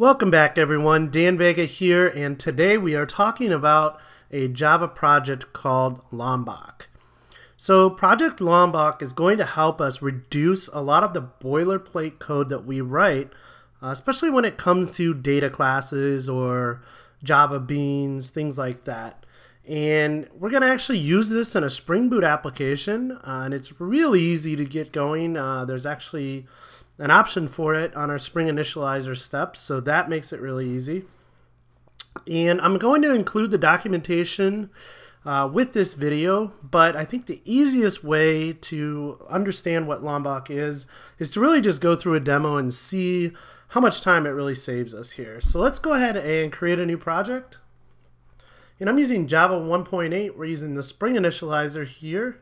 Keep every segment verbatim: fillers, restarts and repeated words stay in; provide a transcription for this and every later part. Welcome back, everyone. Dan Vega here, and today we are talking about a Java project called Lombok. So Project Lombok is going to help us reduce a lot of the boilerplate code that we write, especially when it comes to data classes or Java beans, things like that. And we're going to actually use this in a Spring Boot application, uh, and it's really easy to get going. Uh, there's actually an option for it on our Spring Initializr steps, so that makes it really easy. And I'm going to include the documentation uh, with this video, but I think the easiest way to understand what Lombok is is to really just go through a demo and see how much time it really saves us here. So let's go ahead and create a new project. And I'm using Java one point eight. We're using the Spring Initializr here,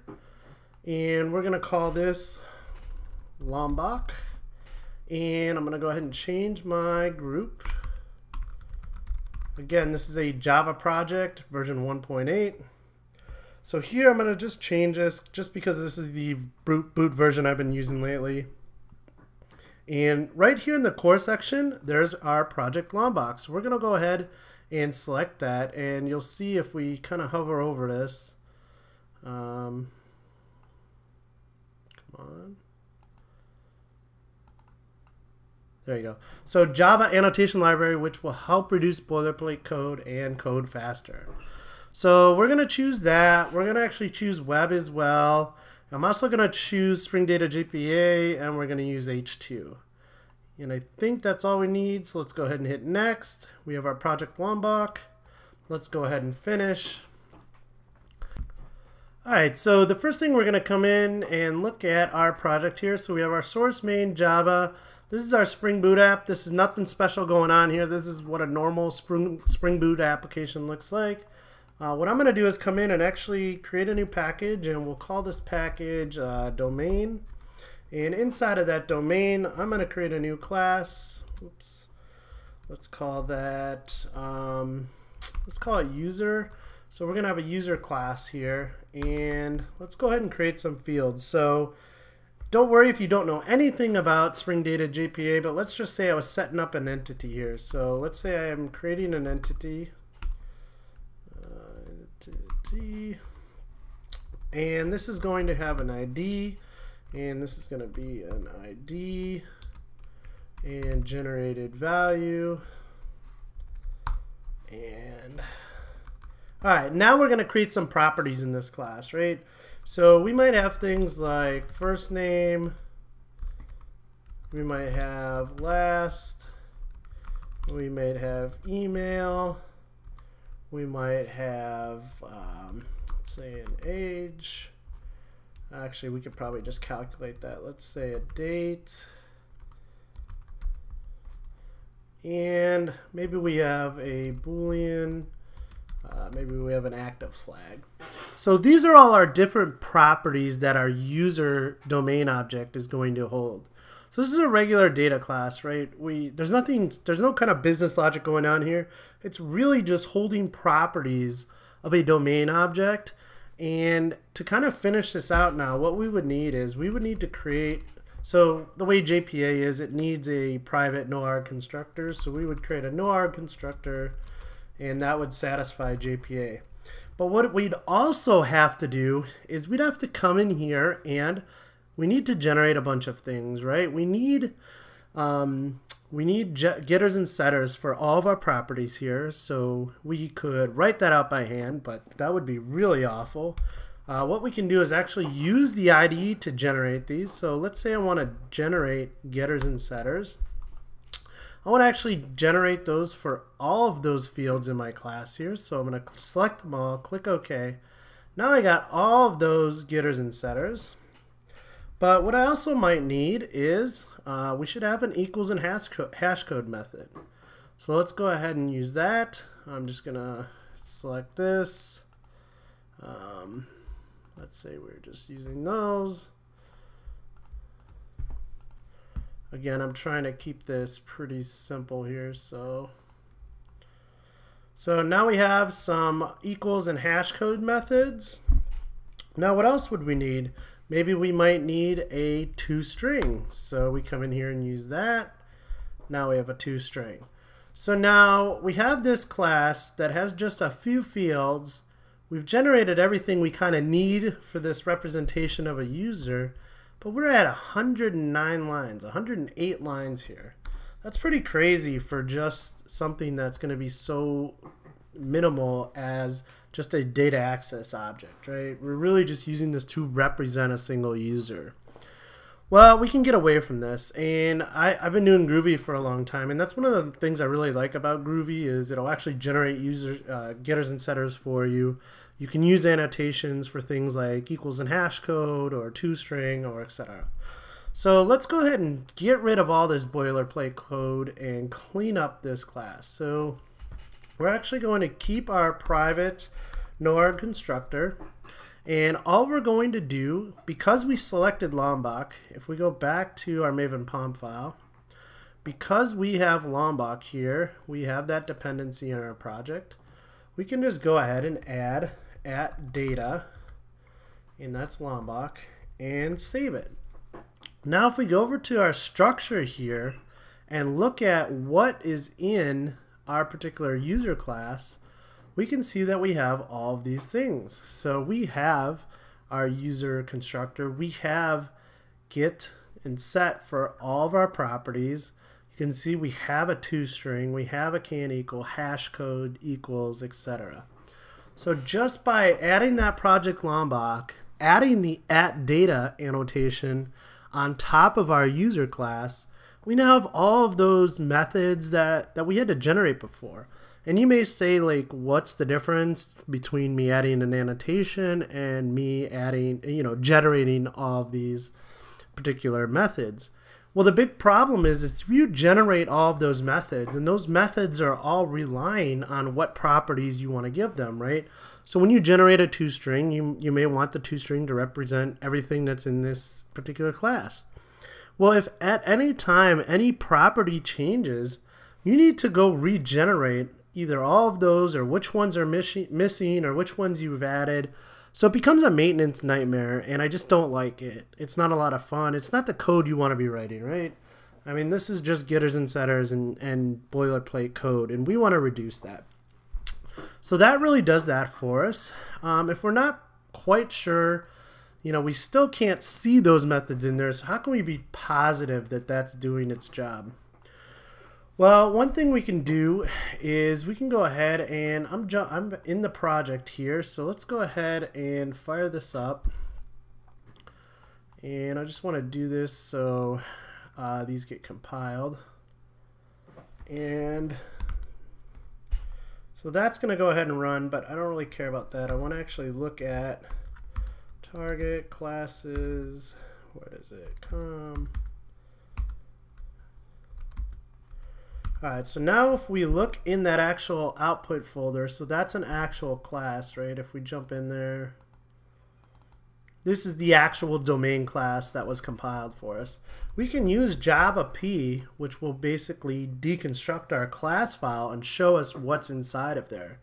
and we're going to call this Lombok. And I'm going to go ahead and change my group. Again, this is a Java project, version one point eight. So here I'm going to just change this just because this is the boot version I've been using lately. And right here in the core section, there's our project Lombok. So we're going to go ahead and select that. And you'll see if we kind of hover over this. Um, come on. There you go. So Java annotation library, which will help reduce boilerplate code and code faster. So we're going to choose that. We're going to actually choose web as well. I'm also going to choose Spring Data J P A, and we're going to use H two. And I think that's all we need. So let's go ahead and hit next. We have our project Lombok. Let's go ahead and finish. All right. So the first thing we're going to come in and look at our project here. So we have our source main Java. This is our Spring Boot app. This is nothing special going on here. This is what a normal Spring, Spring Boot application looks like. Uh, what I'm going to do is come in and actually create a new package, and we'll call this package uh, domain. And inside of that domain, I'm going to create a new class. Oops. Let's call that, um, let's call it user. So we're going to have a user class here, and let's go ahead and create some fields. So don't worry if you don't know anything about Spring Data J P A, but let's just say I was setting up an entity here. So let's say I'm creating an entity, uh, entity, and this is going to have an I D, and this is going to be an I D, and generated value, and all right, now we're going to create some properties in this class, right? So we might have things like first name, we might have last, we might have email, we might have, um, let's say an age. Actually, we could probably just calculate that. Let's say a date. And maybe we have a Boolean. Uh, maybe we have an active flag. So these are all our different properties that our user domain object is going to hold. So this is a regular data class, right? We there's nothing, there's no kind of business logic going on here. It's really just holding properties of a domain object. And to kind of finish this out now, what we would need is we would need to create. So the way J P A is, it needs a private no arg constructor. So we would create a no arg constructor, and that would satisfy J P A. But what we'd also have to do is we'd have to come in here, and we need to generate a bunch of things, right? We need um, we need getters and setters for all of our properties here. So we could write that out by hand, but that would be really awful. Uh, what we can do is actually use the I D E to generate these. So let's say I want to generate getters and setters. I want to actually generate those for all of those fields in my class here. So I'm going to select them all, click OK. Now I got all of those getters and setters. But what I also might need is uh, we should have an equals and hash, co hash code method. So let's go ahead and use that. I'm just going to select this. Um, let's say we're just using those. Again, I'm trying to keep this pretty simple here. So, so now we have some equals and hash code methods. Now what else would we need? Maybe we might need a two string. So we come in here and use that. Now we have a two string. So now we have this class that has just a few fields. We've generated everything we kind of need for this representation of a user, but we're at one hundred nine lines, one hundred eight lines here. That's pretty crazy for just something that's going to be so minimal as just a data access object, right? We're really just using this to represent a single user. Well, we can get away from this, and I, I've been doing Groovy for a long time, and that's one of the things I really like about Groovy is it'll actually generate user uh, getters and setters for you. You can use annotations for things like equals and hash code or toString or et cetera. So let's go ahead and get rid of all this boilerplate code and clean up this class. So we're actually going to keep our private nor constructor. And all we're going to do, because we selected Lombok, if we go back to our Maven P O M file, because we have Lombok here, we have that dependency in our project, we can just go ahead and add at data, and that's Lombok, and save it. Now if we go over to our structure here and look at what is in our particular user class, we can see that we have all of these things. So we have our user constructor, we have get and set for all of our properties. You can see we have a toString, we have a can equal, hash code, equals, et cetera. So just by adding that project Lombok, adding the at data annotation on top of our user class, we now have all of those methods that, that we had to generate before. And you may say, like, what's the difference between me adding an annotation and me adding, you know, generating all of these particular methods? Well, the big problem is if you generate all of those methods, and those methods are all relying on what properties you want to give them, right? So when you generate a toString, you, you may want the toString to represent everything that's in this particular class. Well, if at any time any property changes, you need to go regenerate either all of those or which ones are missing or which ones you've added. So it becomes a maintenance nightmare, and I just don't like it. It's not a lot of fun. It's not the code you want to be writing, right? I mean, this is just getters and setters and, and boilerplate code, and we want to reduce that. So that really does that for us. Um, if we're not quite sure, you know, we still can't see those methods in there, so how can we be positive that that's doing its job? Well, one thing we can do is we can go ahead and I'm, I'm in the project here. So let's go ahead and fire this up. And I just want to do this so uh, these get compiled. And so that's going to go ahead and run, but I don't really care about that. I want to actually look at target classes. What is it? Com. Alright, so now if we look in that actual output folder, so that's an actual class, right? If we jump in there, this is the actual domain class that was compiled for us. We can use javap, which will basically deconstruct our class file and show us what's inside of there.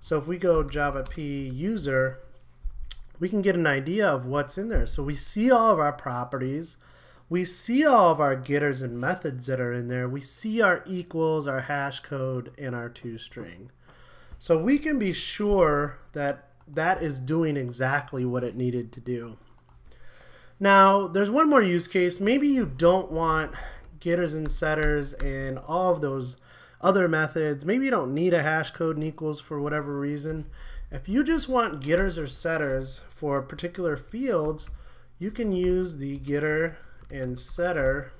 So if we go javap user, we can get an idea of what's in there. So we see all of our properties. We see all of our getters and methods that are in there. We see our equals, our hash code, and our toString. So we can be sure that that is doing exactly what it needed to do. Now, there's one more use case. Maybe you don't want getters and setters and all of those other methods. Maybe you don't need a hash code and equals for whatever reason. If you just want getters or setters for particular fields, you can use the getter and setter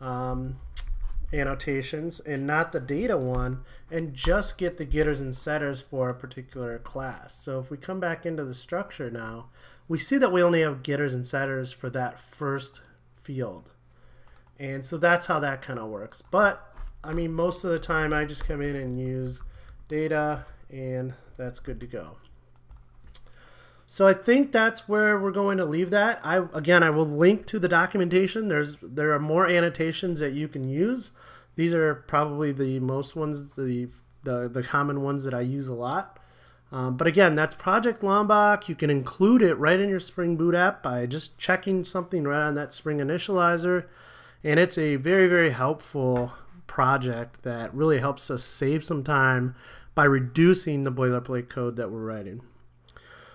um, annotations and not the data one, and just get the getters and setters for a particular class. So if we come back into the structure now, we see that we only have getters and setters for that first field. And so that's how that kind of works. But I mean, most of the time I just come in and use data, and that's good to go. So I think that's where we're going to leave that. I, again, I will link to the documentation. There's, there are more annotations that you can use. These are probably the most ones, the, the, the common ones that I use a lot. Um, but again, that's Project Lombok. You can include it right in your Spring Boot app by just checking something right on that Spring Initializr. And it's a very, very helpful project that really helps us save some time by reducing the boilerplate code that we're writing.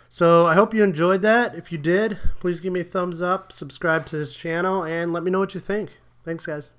So I hope you enjoyed that. If you did, please give me a thumbs up, subscribe to this channel, and let me know what you think. Thanks, guys.